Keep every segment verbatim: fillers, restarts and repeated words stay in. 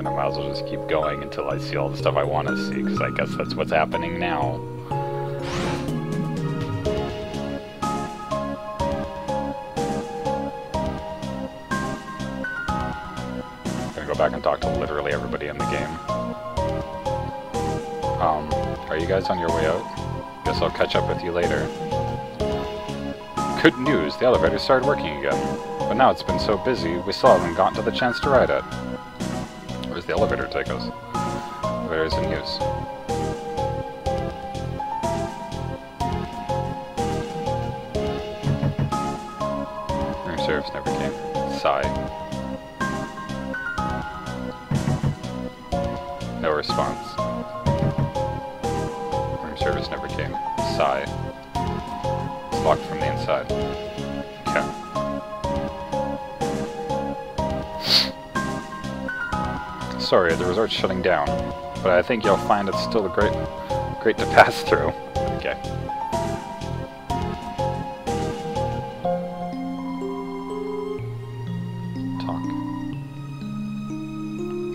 and I might as well just keep going until I see all the stuff I want to see, because I guess that's what's happening now. I'm gonna go back and talk to literally everybody in the game. Um, are you guys on your way out? Guess I'll catch up with you later. Good news, the elevator started working again. But now it's been so busy, we still haven't gotten to the chance to ride it. Where does the elevator take us? Elevator is in use. Room service never came. Sigh. No response. Room service never came. Sigh. It's locked from the inside. Okay. Sorry, the resort's shutting down, but I think you'll find it's still a great, great to pass through. Okay. Talk.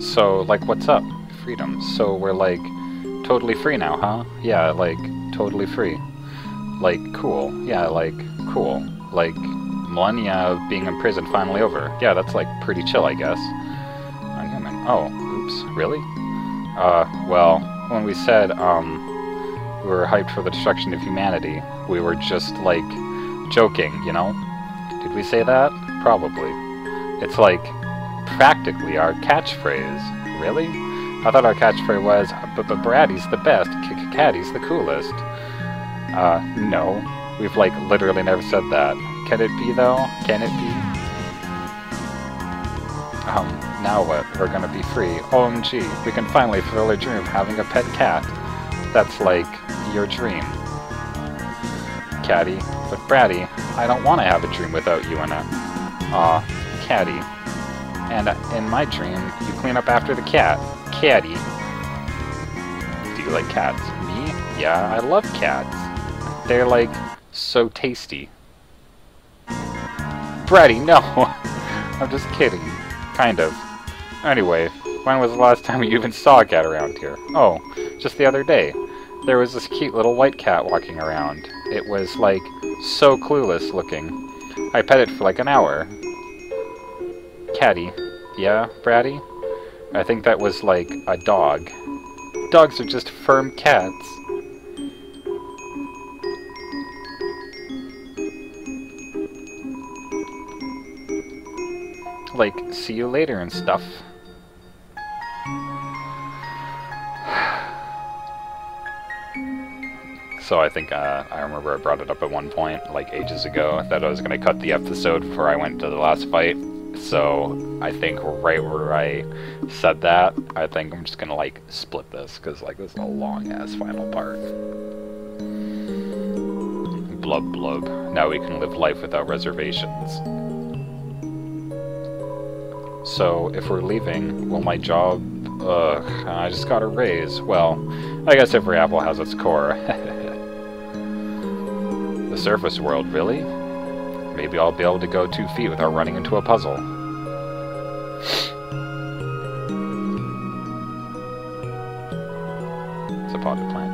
So, like, what's up? Freedom. So we're, like, totally free now, huh? Yeah, like, totally free. Like, cool. Yeah, like, cool. Like, millennia of being in prison finally over. Yeah, that's, like, pretty chill, I guess. Oh, oops, really? Uh, well, when we said, um, we were hyped for the destruction of humanity, we were just, like, joking, you know? Did we say that? Probably. It's, like, practically our catchphrase. Really? I thought our catchphrase was, but Bratty's the best, Catty's the coolest. Uh, no. We've, like, literally never said that. Can it be, though? Can it be? Um, now what? We're gonna be free. O M G, we can finally fulfill our dream of having a pet cat. That's like, your dream. Catty, but Bratty, I don't want to have a dream without you in it. Aw, Catty. And in my dream, you clean up after the cat. Catty. Do you like cats? Me? Yeah, I love cats. They're like, so tasty. Bratty, no! I'm just kidding. Kind of. Anyway, when was the last time you even saw a cat around here? Oh, just the other day. There was this cute little white cat walking around. It was, like, so clueless looking. I pet it for like an hour. Catty. Yeah, Bratty? I think that was, like, a dog. Dogs are just firm cats. Like, see you later and stuff. So I think, uh, I remember I brought it up at one point, like ages ago, that I was going to cut the episode before I went to the last fight. So I think right where I said that, I think I'm just going to, like, split this, because, like, this is a long-ass final part. Blub blub. Now we can live life without reservations. So, if we're leaving, will my job... Ugh, I just got a raise. Well, I guess every apple has its core. The surface world, really? Maybe I'll be able to go two feet without running into a puzzle. It's a potted plant.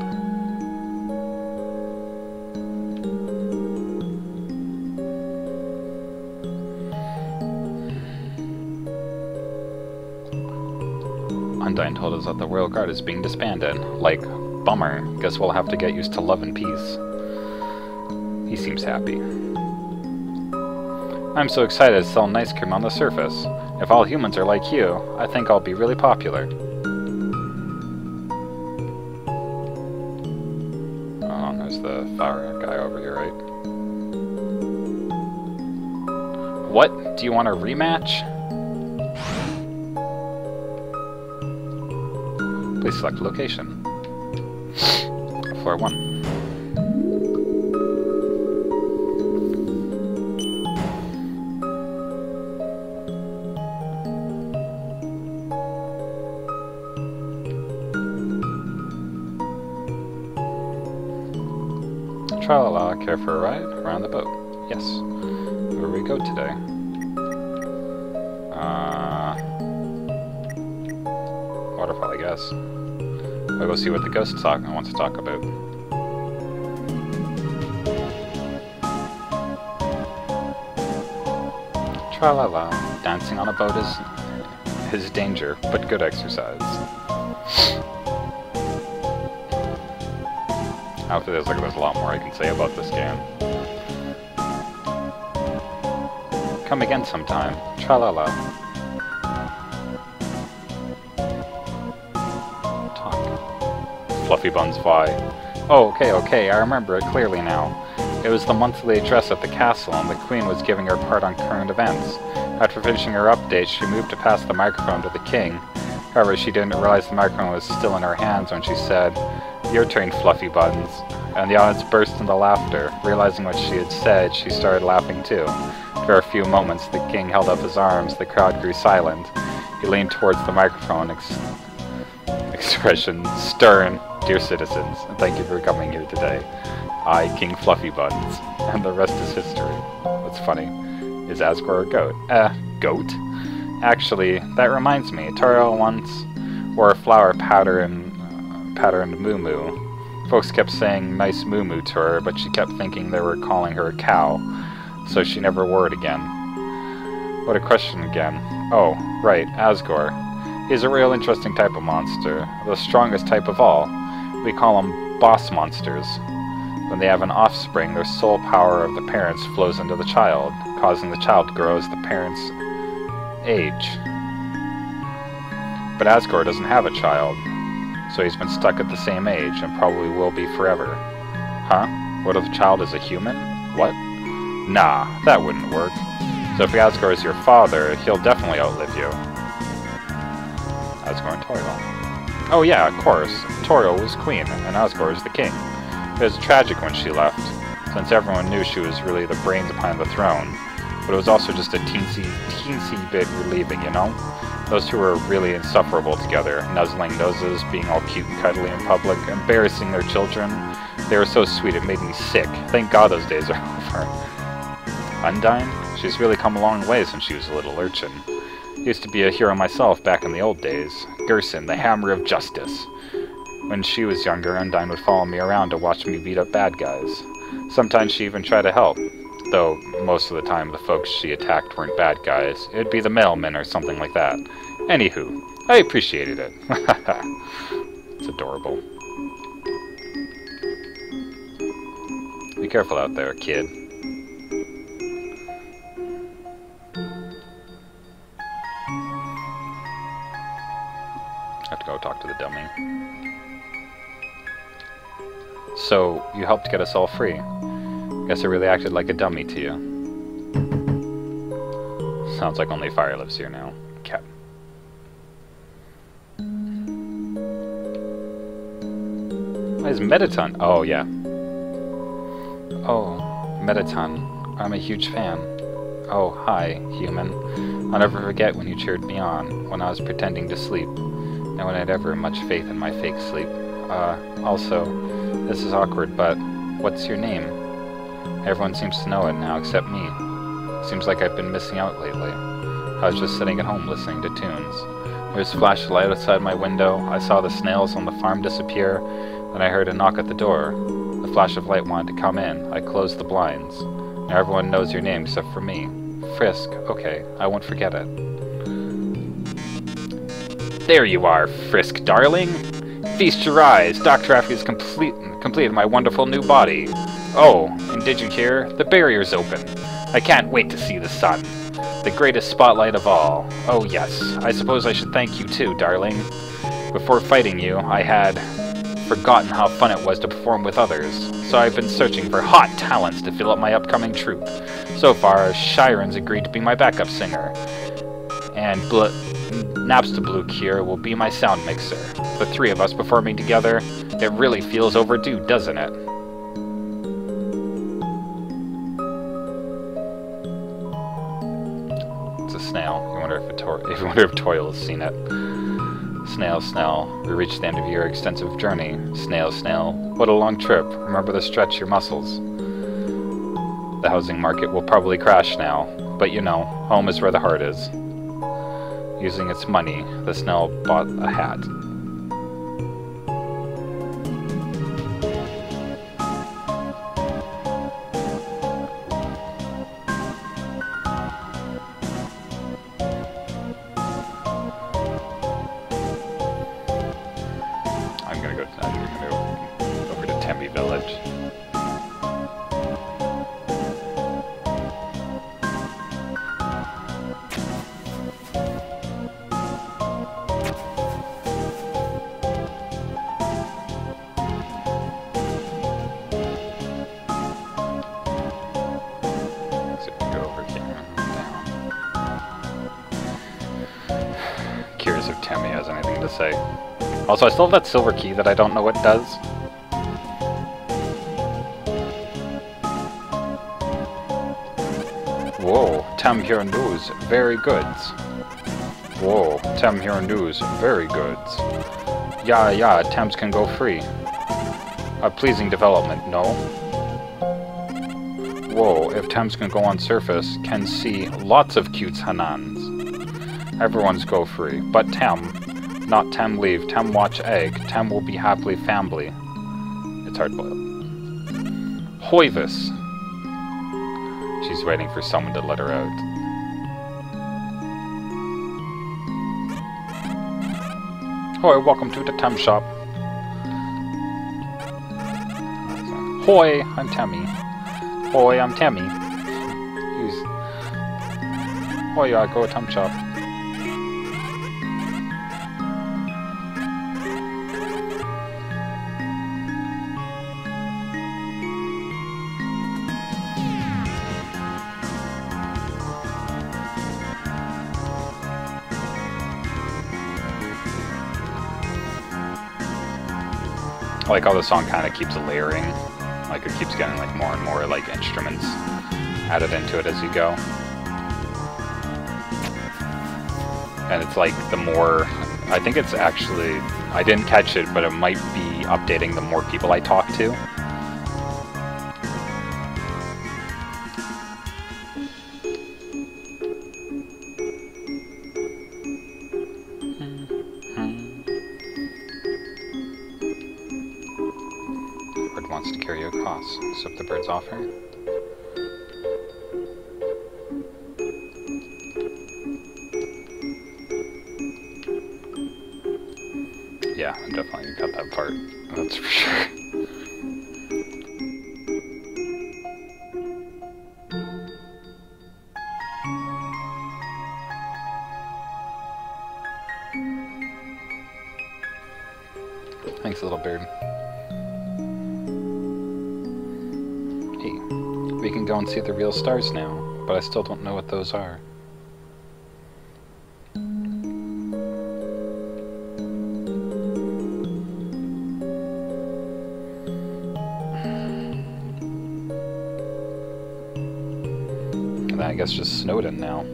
Undyne told us that the Royal Guard is being disbanded. Like, bummer. Guess we'll have to get used to love and peace. He seems happy. I'm so excited to sell an ice cream on the surface. If all humans are like you, I think I'll be really popular. Oh, there's the flower guy over here, right? What? Do you want a rematch? Please select location. Floor one. Tra-la-la, care for a ride? Around the boat. Yes. Where do we go today? Uh... waterfall, I guess. I'll go see what the ghost talk wants to talk about. Tra-la-la, dancing on a boat is his danger, but good exercise. After this, like, there's a lot more I can say about this game. Come again sometime. Tra-la-la. Talk. Fluffy buns fly. Oh, okay, okay, I remember it clearly now. It was the monthly address at the castle, and the Queen was giving her part on current events. After finishing her update, she moved to pass the microphone to the King. However, she didn't realize the microphone was still in her hands when she said, "Your turn, Fluffy Buttons." And the audience burst into laughter. Realizing what she had said, she started laughing too. For a few moments, the King held up his arms. The crowd grew silent. He leaned towards the microphone, ex expression stern. "Dear citizens, and thank you for coming here today. I, King Fluffy Buttons, and the rest is history." What's funny? Is Asgore a goat? Eh, goat? Actually, that reminds me. Toriel once wore a flower pattern. patterned Moo Moo. Folks kept saying nice Moo Moo to her, but she kept thinking they were calling her a cow, so she never wore it again. What a question again. Oh, right, Asgore. He's a real interesting type of monster, the strongest type of all. We call them boss monsters. When they have an offspring, their sole power of the parents flows into the child, causing the child to grow as the parents age. But Asgore doesn't have a child. So he's been stuck at the same age, and probably will be forever. Huh? What if the child is a human? What? Nah, that wouldn't work. So if Asgore is your father, he'll definitely outlive you. Asgore and Toriel. Oh yeah, of course. Toriel was queen, and Asgore is the king. It was tragic when she left, since everyone knew she was really the brains behind the throne. But it was also just a teensy, teensy bit relieving, you know? Those two were really insufferable together, nuzzling noses, being all cute and cuddly in public, embarrassing their children. They were so sweet it made me sick. Thank God those days are over. Undyne? She's really come a long way since she was a little urchin. Used to be a hero myself back in the old days. Gerson, the hammer of justice. When she was younger, Undyne would follow me around to watch me beat up bad guys. Sometimes she even tried to help. Though most of the time the folks she attacked weren't bad guys. It'd be the mailmen or something like that. Anywho, I appreciated it. It's adorable. Be careful out there, kid. I have to go talk to the dummy. So, you helped get us all free. Guess I really acted like a dummy to you. Sounds like only fire lives here now. Cap. Why is Mettaton? Oh, yeah. Oh, Mettaton. I'm a huge fan. Oh, hi, human. I'll never forget when you cheered me on, when I was pretending to sleep. No one had ever much faith in my fake sleep. Uh, also, this is awkward, but what's your name? Everyone seems to know it now, except me. Seems like I've been missing out lately. I was just sitting at home listening to tunes. There was a flash of light outside my window. I saw the snails on the farm disappear. Then I heard a knock at the door. The flash of light wanted to come in. I closed the blinds. Now everyone knows your name except for me. Frisk. Okay, I won't forget it. There you are, Frisk, darling! Feast your eyes! Doctor Afy's complete completed my wonderful new body. Oh, and did you hear? The barrier's open. I can't wait to see the sun. The greatest spotlight of all. Oh yes, I suppose I should thank you too, darling. Before fighting you, I had forgotten how fun it was to perform with others, so I've been searching for hot talents to fill up my upcoming troupe. So far, Shiren's agreed to be my backup singer, and Bl Napstabluke here will be my sound mixer. The three of us performing together, it really feels overdue, doesn't it? Snail. You wonder if, if you wonder if Toriel has seen it. Snail, snail. We reached the end of your extensive journey. Snail, snail. What a long trip. Remember to stretch your muscles. The housing market will probably crash now, but you know, home is where the heart is. using its money. The snail bought a hat. So I still have that silver key that I don't know what does. Whoa, Temmie here and do's very goods. Whoa, Temmie here and do's very goods. Yeah, yeah, Temmies can go free. A pleasing development, no? Whoa, if Temmies can go on surface, can see lots of cutes Hanans. Everyone's go free, but Temmie. Not Temmie leave, Temmie watch egg, Temmie will be happily family. It's hard boiled. Hoivus. She's waiting for someone to let her out. Hoi, welcome to the Temmie shop. Hoi, I'm Temmie. Hoi, I'm Temmie. Jeez. Hoi, I go to Temmie shop. Like how the song kind of keeps layering, like it keeps getting like more and more like instruments added into it as you go, and it's like the more, I think it's actually, I didn't catch it, but it might be updating the more people I talk to. Offer. Yeah, I'm definitely got that part. That's for sure. Thanks, little bird. Go and see the real stars now, but I still don't know what those are. And then I guess just Snowden now.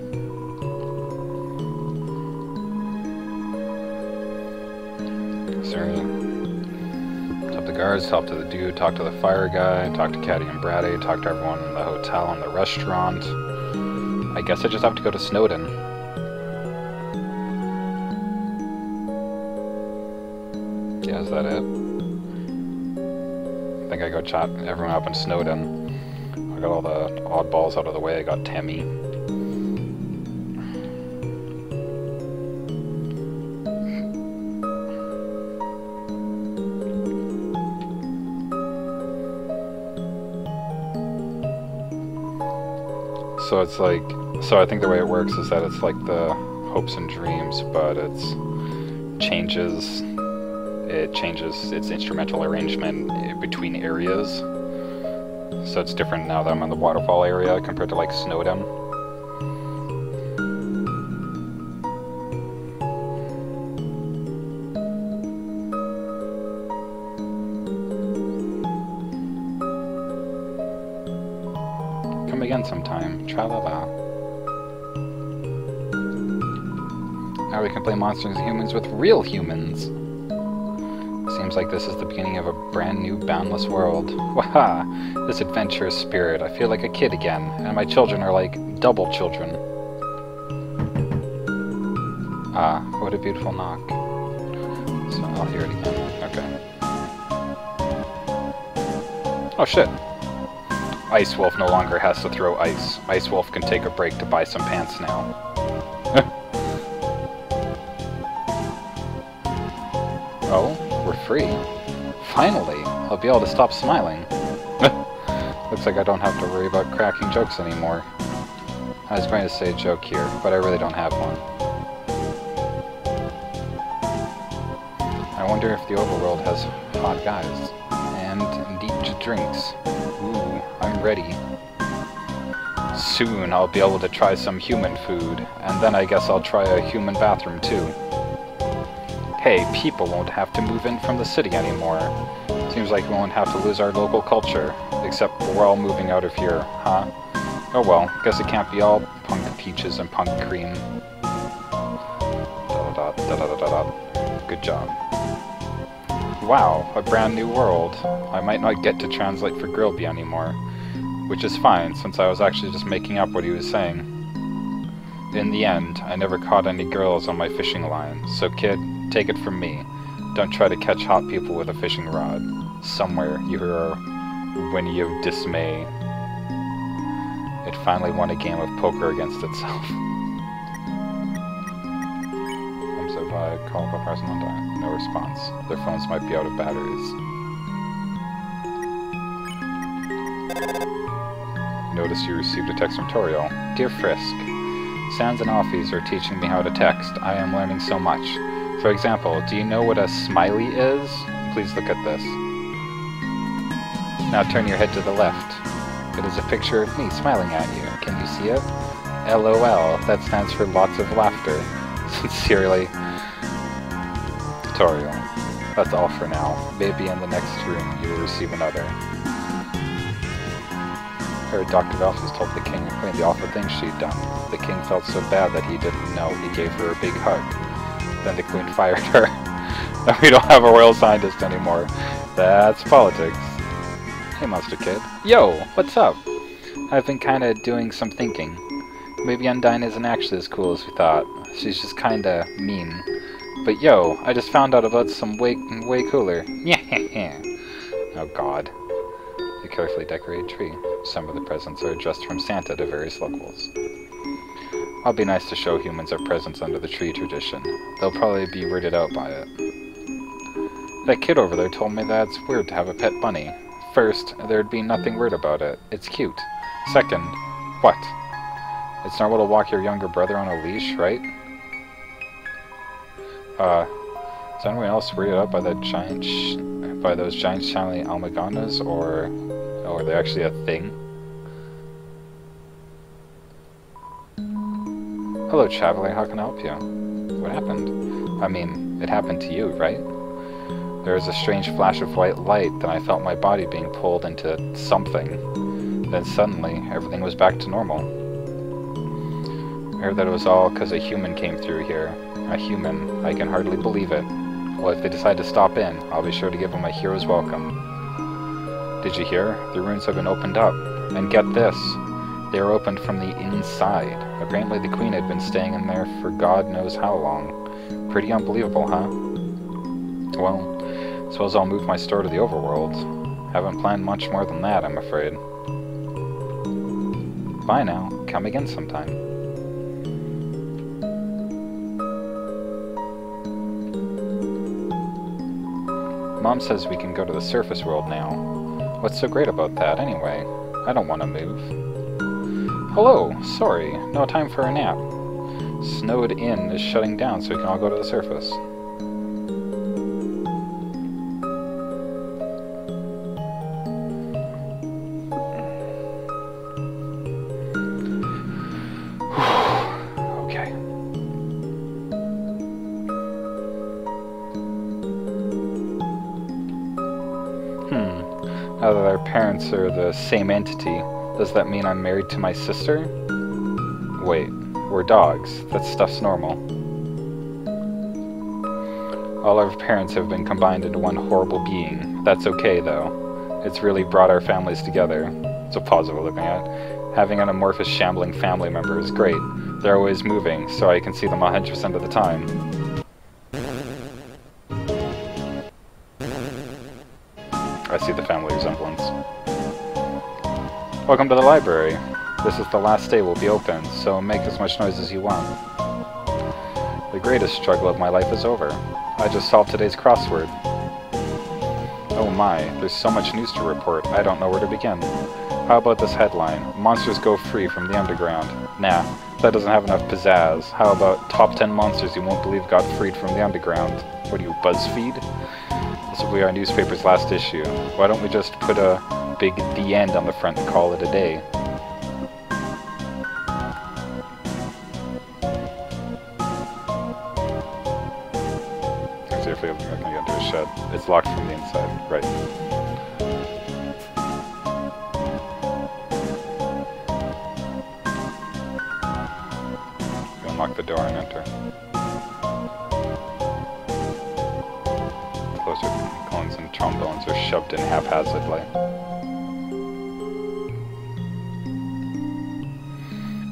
Talk to the dude, talk to the fire guy, talk to Catty and Bratty, talk to everyone in the hotel and the restaurant. I guess I just have to go to Snowden. Yeah, is that it? I think I go chat everyone up in Snowden. I got all the oddballs out of the way, I got Temmie. So it's like, so I think the way it works is that it's like the hopes and dreams, but it's changes, it changes its instrumental arrangement between areas. So it's different now that I'm in the waterfall area compared to like Snowden. Monsters and humans with real humans. Seems like this is the beginning of a brand new boundless world. Waha! This adventurous spirit. I feel like a kid again, and my children are like double children. Ah, what a beautiful knock. So I'll hear it again. Okay. Oh shit. Ice Wolf no longer has to throw ice. Ice Wolf can take a break to buy some pants now. Oh, we're free. Finally, I'll be able to stop smiling. Looks like I don't have to worry about cracking jokes anymore. I was going to say a joke here, but I really don't have one. I wonder if the overworld has hot guys. And deep drinks. Ooh, I'm ready. Soon I'll be able to try some human food, and then I guess I'll try a human bathroom too. Hey, people won't have to move in from the city anymore. Seems like we won't have to lose our local culture, except we're all moving out of here, huh? Oh well, guess it can't be all punk peaches and punk cream. Da da da da da da da. Good job. Wow, a brand new world. I might not get to translate for Grilby anymore. Which is fine, since I was actually just making up what he was saying. In the end, I never caught any girls on my fishing line, so kid, take it from me. Don't try to catch hot people with a fishing rod. Somewhere you hear a whinny of dismay. It finally won a game of poker against itself. I'm so tired. Call Papyrus and Undyne. No response. Their phones might be out of batteries. Notice you received a text from Toriel. Dear Frisk, Sans and Alphys are teaching me how to text. I am learning so much. For example, do you know what a smiley is? Please look at this. Now turn your head to the left. It is a picture of me smiling at you. Can you see it? L O L. That stands for lots of laughter. Sincerely, Toriel. That's all for now. Maybe in the next room you will receive another. Her Doctor Alphys told the king and queen the awful things she'd done. The king felt so bad that he didn't know. He gave her a big hug. Then the queen fired her. Now we don't have a royal scientist anymore. That's politics. Hey, monster kid. Yo, what's up? I've been kinda doing some thinking. Maybe Undyne isn't actually as cool as we thought. She's just kinda mean. But yo, I just found out about some way, way cooler. Oh god. A carefully decorated tree. Some of the presents are addressed from Santa to various locals. I'll be nice to show humans our presents under the tree tradition. They'll probably be weirded out by it. That kid over there told me that it's weird to have a pet bunny. First, there'd be nothing weird about it. It's cute. Second, what? It's normal to walk your younger brother on a leash, right? Uh, is anyone else weirded out by that giant sh by those giant shiny almagonas, or oh, are they actually a thing? Hello, traveler, how can I help you? What happened? I mean, it happened to you, right? There was a strange flash of white light, then I felt my body being pulled into something. Then suddenly, everything was back to normal. I heard that it was all because a human came through here. A human, I can hardly believe it. Well, if they decide to stop in, I'll be sure to give them a hero's welcome. Did you hear? The ruins have been opened up. And get this. They were opened from the inside. Apparently the queen had been staying in there for God knows how long. Pretty unbelievable, huh? Well, suppose I'll move my store to the overworld. Haven't planned much more than that, I'm afraid. Bye now. Come again sometime. Mom says we can go to the surface world now. What's so great about that, anyway? I don't want to move. Hello! Sorry, no time for a nap. Snowed Inn is shutting down so we can all go to the surface. Okay. Hmm. Now that our parents are the same entity, does that mean I'm married to my sister? Wait, we're dogs. That stuff's normal. All our parents have been combined into one horrible being. That's okay, though. It's really brought our families together. It's a positive looking at it. Having an amorphous shambling family member is great. They're always moving, so I can see them one hundred percent of the time. I see the family resemblance. Welcome to the library. This is the last day we'll be open, so make as much noise as you want. The greatest struggle of my life is over. I just solved today's crossword. Oh my, there's so much news to report, I don't know where to begin. How about this headline? Monsters go free from the underground. Nah, that doesn't have enough pizzazz. How about top ten monsters you won't believe got freed from the underground? What are you, BuzzFeed? This will be our newspaper's last issue. Why don't we just put a big "the end" on the front and call it a day? Seriously, I'm not gonna get into a shed. It's locked from the inside, right? You unlock the door and enter. Closer cones and trombones are shoved in haphazardly.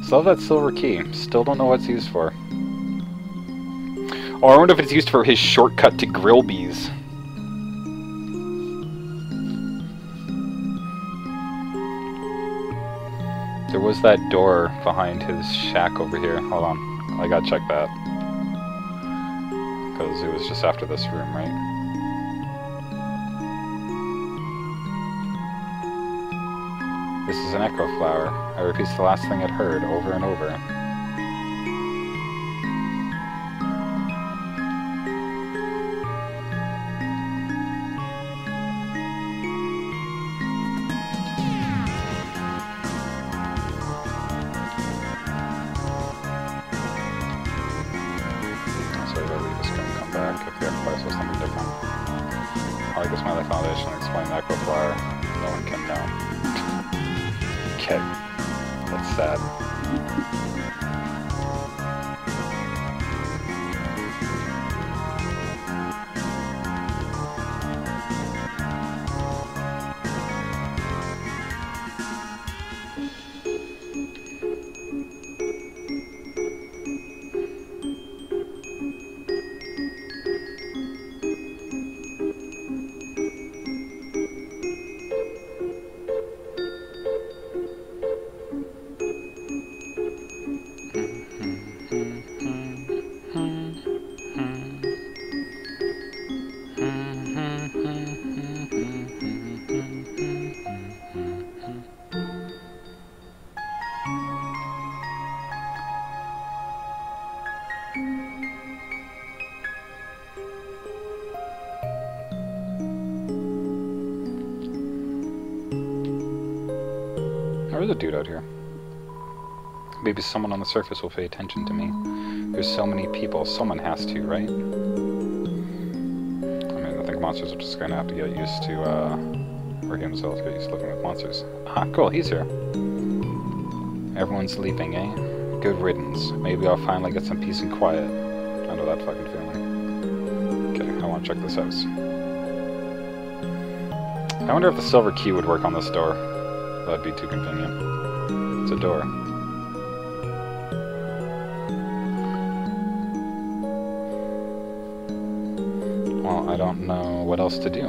Still have that silver key. Still don't know what it's used for. Or I wonder if it's used for his shortcut to Grillby's. There was that door behind his shack over here. Hold on. I gotta check that. Because it was just after this room, right? This is an echo flower. I repeat the last thing I'd heard over and over. There's a dude out here. Maybe someone on the surface will pay attention to me. There's so many people, someone has to, right? I mean, I think monsters are just gonna have to get used to, uh, or themselves get used to living with monsters. Ah, cool, he's here. Everyone's leaping, eh? Good riddance. Maybe I'll finally get some peace and quiet. I know that fucking feeling. Okay, I wanna check this house. I wonder if the silver key would work on this door. That'd be too convenient. It's a door. Well, I don't know what else to do.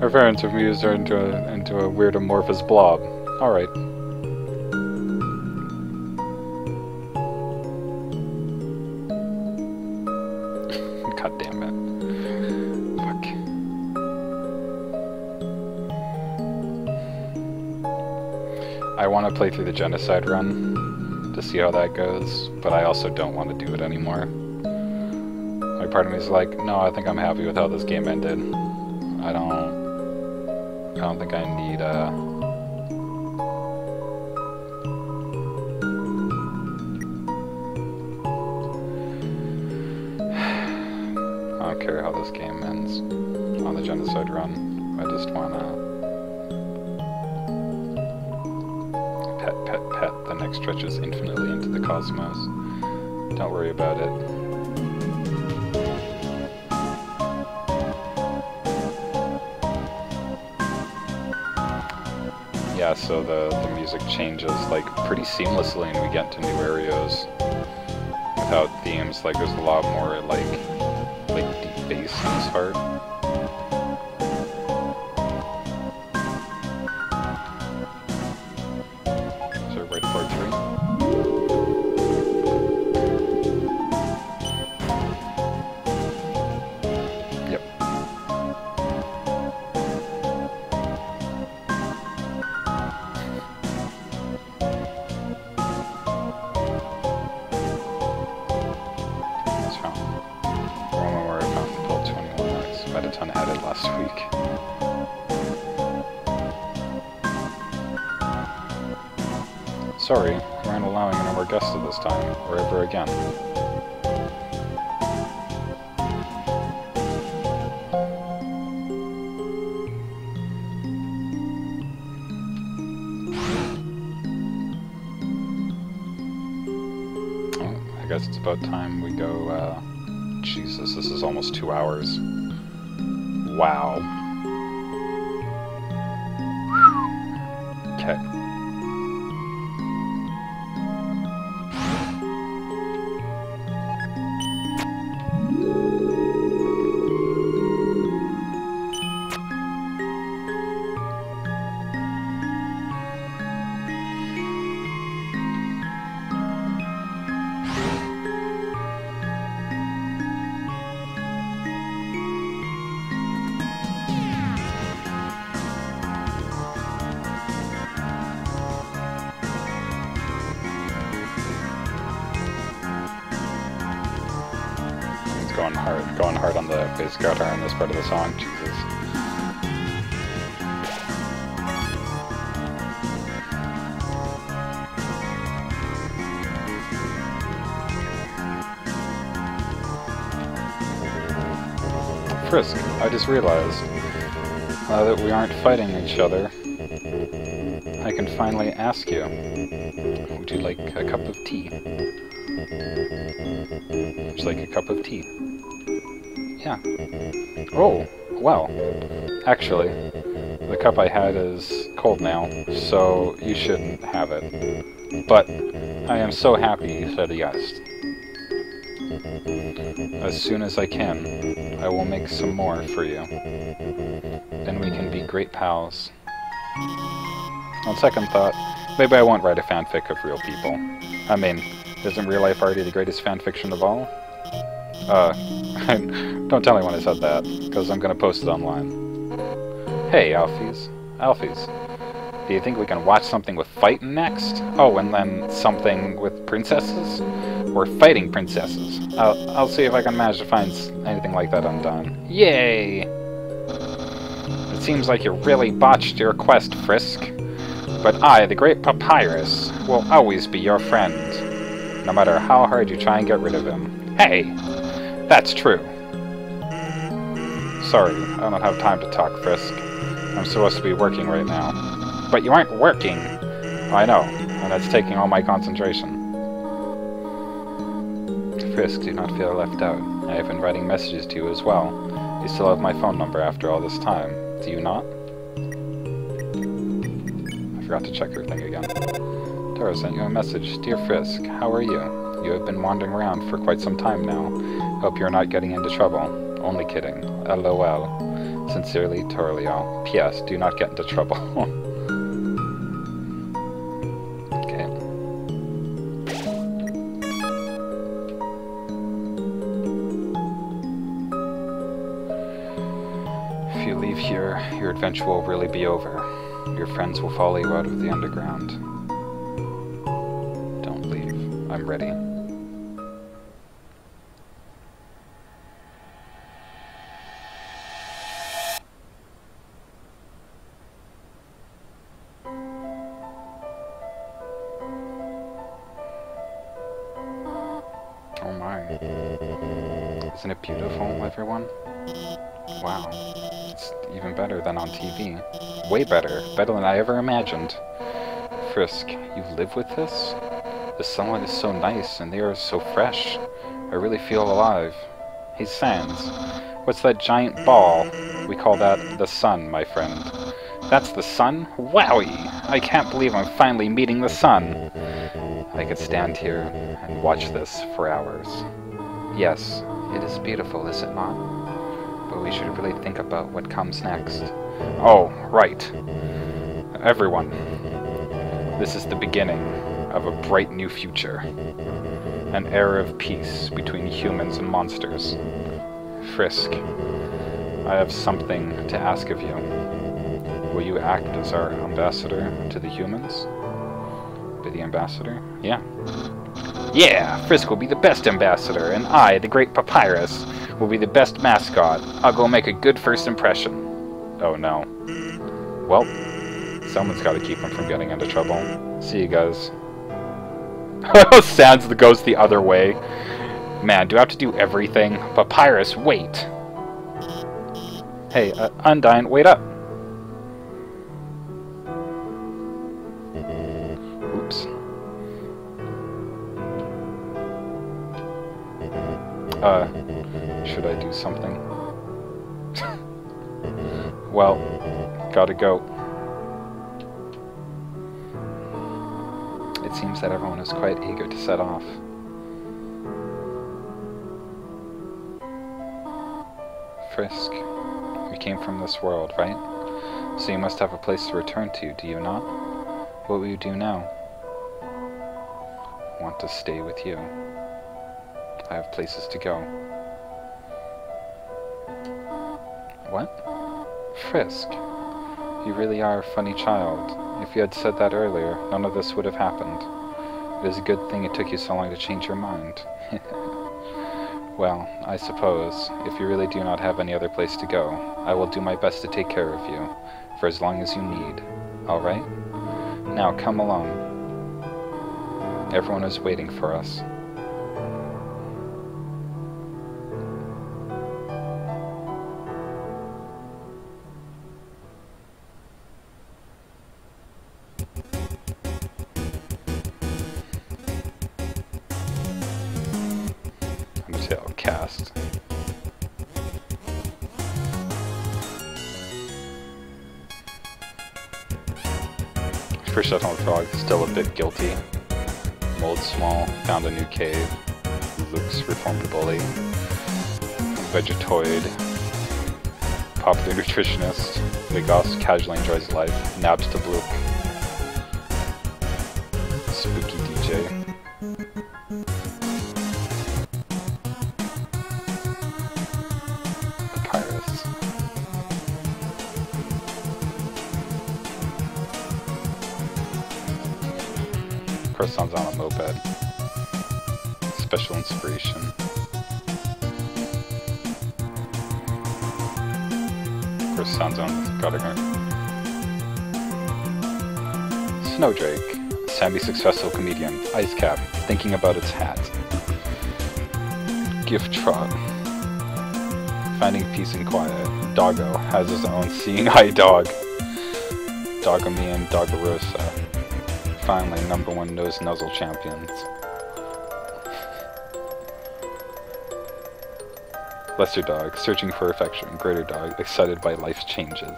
Her parents have used her into a, into a weird amorphous blob. Alright. God damn it. Fuck. I want to play through the genocide run to see how that goes, but I also don't want to do it anymore. My part of me is like, no, I think I'm happy with how this game ended. I don't... I don't think I need, uh... I don't care how this game ends on the genocide run. I just wanna... pet pet, the neck stretches infinitely into the cosmos. Don't worry about it. Yeah, so the, the music changes like pretty seamlessly and we get to new areas without themes. Like there's a lot more like like deep bass in this part. So right for three. Yep. Mettaton had it last week. Sorry, we aren't allowing an orchestra this time, or ever again. Oh, I guess it's about time we go, uh... Jesus, this is almost two hours. Wow. Okay. Going hard, going hard on the bass guitar on this part of the song, Jesus. Frisk, I just realized, now that we aren't fighting each other, I can finally ask you, would you like a cup of tea? Would you like a cup of tea? Yeah. Oh, well, actually, the cup I had is cold now, so you shouldn't have it. But I am so happy you said yes. As soon as I can, I will make some more for you. Then we can be great pals. On second thought, maybe I won't write a fanfic of real people. I mean, isn't real life already the greatest fanfiction of all? Uh, don't tell anyone I said that, because I'm gonna post it online. Hey, Alphys. Alphys. Do you think we can watch something with fighting next? Oh, and then something with princesses? We're fighting princesses. I'll, I'll see if I can manage to find anything like that undone. Yay! It seems like you really botched your quest, Frisk. But I, the great Papyrus, will always be your friend. No matter how hard you try and get rid of him. Hey! That's true. Sorry, I don't have time to talk, Frisk. I'm supposed to be working right now. But you aren't working! I know, and that's taking all my concentration. Frisk, do not feel left out. I have been writing messages to you as well. You still have my phone number after all this time, do you not? I forgot to check her thing again. Tora sent you a message. Dear Frisk, how are you? You have been wandering around for quite some time now. Hope you're not getting into trouble. Only kidding. LOL. Sincerely, Toriel. P S. Do not get into trouble. Okay. If you leave here, your adventure will really be over. Your friends will follow you out of the underground. I'm ready. Oh my. Isn't it beautiful, everyone? Wow. It's even better than on T V. Way better. Better than I ever imagined. Frisk, you live with this? The sunlight is so nice and the air is so fresh. I really feel alive. Hey, Sans, what's that giant ball? We call that the sun, my friend. That's the sun? Wowie! I can't believe I'm finally meeting the sun! I could stand here and watch this for hours. Yes, it is beautiful, is it not? But we should really think about what comes next. Oh, right. Everyone, this is the beginning of a bright new future. An era of peace between humans and monsters. Frisk, I have something to ask of you. Will you act as our ambassador to the humans? To the ambassador? Yeah. Yeah! Frisk will be the best ambassador, and I, the great Papyrus, will be the best mascot. I'll go make a good first impression. Oh no. Well, someone's gotta keep him from getting into trouble. See you guys. Sans goes the other way. Man, do I have to do everything? Papyrus, wait! Hey, uh, Undyne, wait up! Oops. Uh, should I do something? Well, gotta go. It seems that everyone is quite eager to set off. Frisk, you came from this world, right? So you must have a place to return to, do you not? What will you do now? I want to stay with you. I have places to go. What? Frisk, you really are a funny child. If you had said that earlier, none of this would have happened. It is a good thing it took you so long to change your mind. Well, I suppose, if you really do not have any other place to go, I will do my best to take care of you, for as long as you need. Alright? Now come along. Everyone is waiting for us. Cast. First, I don't feel like still a bit guilty. Mold small, found a new cave. Luke's reformed bully. Vegetoid. Popular nutritionist. Nagos casually enjoys life. Nabs to Luke. Spooky D J. Sans on a moped. Special inspiration. Of course, Sans on gotta go. Snowdrake. Semi-successful comedian. Ice cap. Thinking about its hat. Gift trot. Finding peace and quiet. Doggo has his own seeing eye dog. Doggomian Doggerosa. Finally, number one nose nuzzle champions. Lesser dog, searching for affection. Greater dog, excited by life's changes.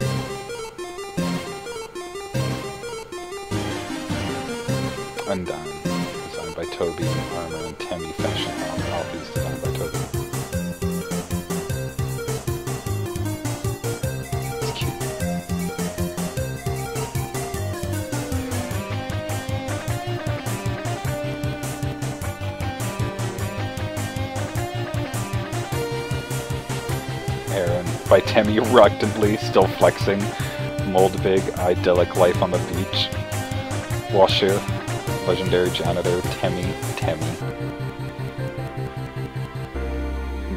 Undyne, designed by Toby. Armor and Temmie, fashion on Alphys, designed by Toby. By Temmie, reluctantly, still flexing. Mold big, idyllic life on the beach. Washer, legendary janitor, Temmie, Temmie.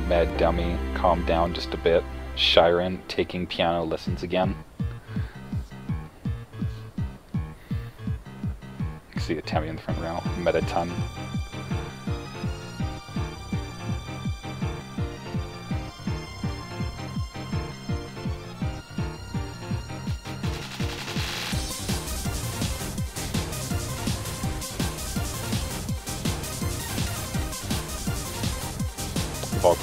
Mad dummy, calm down just a bit. Shiren, taking piano lessons again. You see a Temmie in the front row. Mettaton.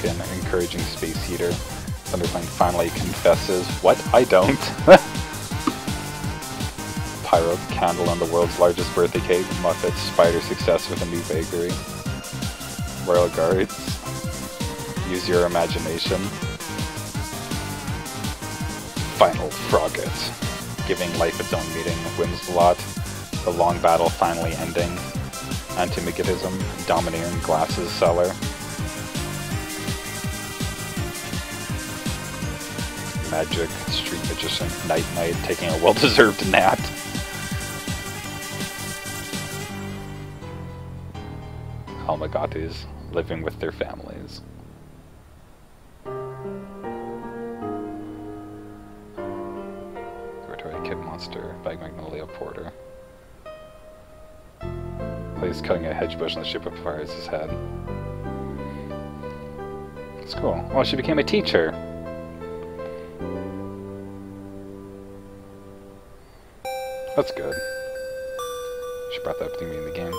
and encouraging space heater. Thunderclan finally confesses, what? I don't. Pyro candle on the world's largest birthday cake. Muppet spider success with a new bakery. Royal Guards. Use your imagination. Final Frogget. Giving life its own meaning. Whimsalot. The long battle finally ending. Antimagitism. Domineering glasses seller. Magic, Street Magician, Night Knight, taking a well-deserved nap. Almagatus, living with their families. Retorted Kid Monster, Bag Magnolia Porter. He's cutting a hedge bush on the ship of Papyrus' head. It's cool. Oh, she became a teacher! That's good. She brought that up to me in the game.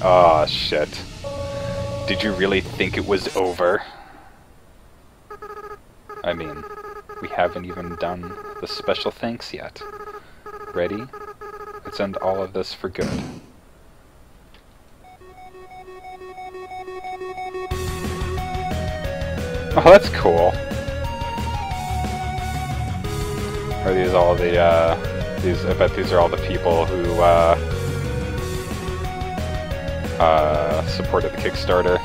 Ah, oh, shit. Did you really think it was over? I mean, we haven't even done the special thanks yet. Ready? Let's end all of this for good. Oh, that's cool. Are these all the, uh, these, I bet these are all the people who, uh, uh, supported the Kickstarter.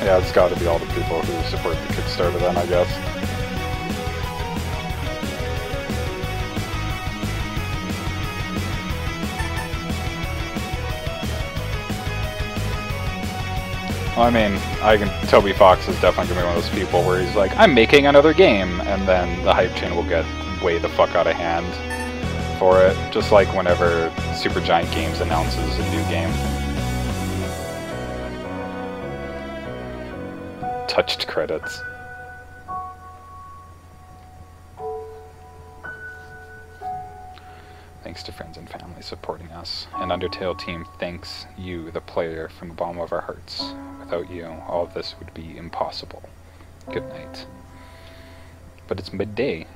Yeah, it's gotta be all the people who support the Kickstarter then, I guess. Well, I mean, I can. Toby Fox is definitely gonna be one of those people where he's like, I'm making another game, and then the hype chain will get way the fuck out of hand for it. Just like whenever Supergiant Games announces a new game. Touched credits. Thanks to friends and family supporting us. And Undertale team thanks you, the player, from the bottom of our hearts. Without you, all of this would be impossible. Good night. But it's midday.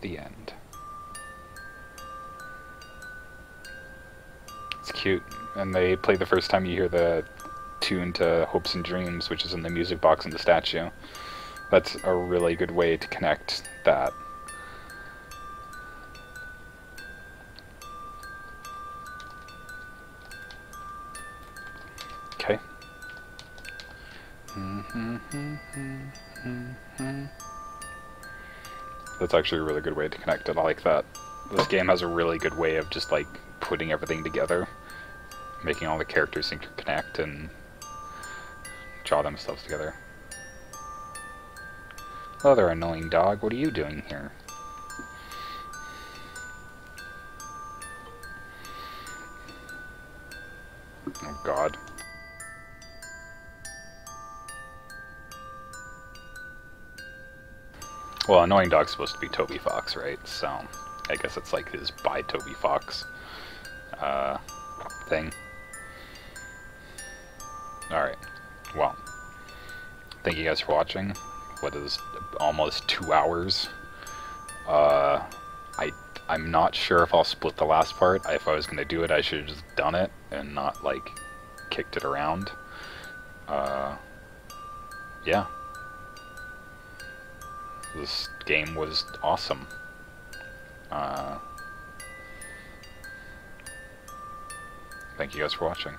The end. It's cute. And they play the first time you hear the tune to Hopes and Dreams, which is in the music box in the statue. That's a really good way to connect that. Okay. That's actually a really good way to connect it. I like that. This game has a really good way of just like putting everything together, making all the characters seem to connect and draw themselves together. Oh, there, annoying dog. What are you doing here? Oh, God. Well, annoying dog's supposed to be Toby Fox, right? So, I guess it's like his by Toby Fox uh, thing. Alright. Well, thank you guys for watching. What is almost two hours? Uh, I I'm not sure if I'll split the last part. If I was gonna do it, I should have just done it and not like kicked it around. Uh, yeah, this game was awesome. Uh, thank you guys for watching.